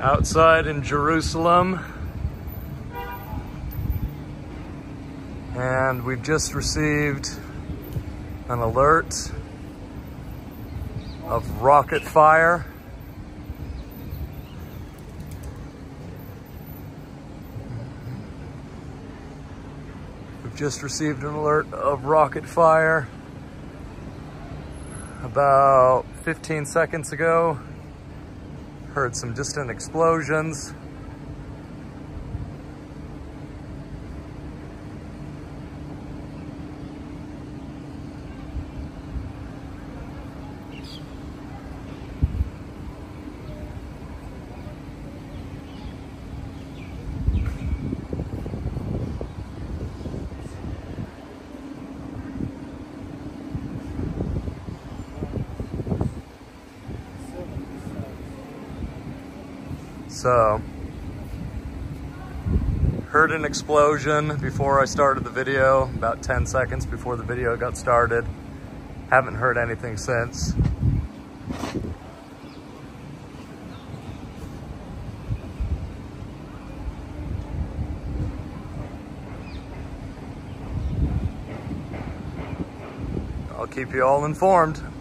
outside in Jerusalem. And we've just received an alert of rocket fire. We've just received an alert of rocket fire about 15 seconds ago. Heard some distant explosions. So, heard an explosion before I started the video, about 10 seconds before the video got started. Haven't heard anything since. I'll keep you all informed.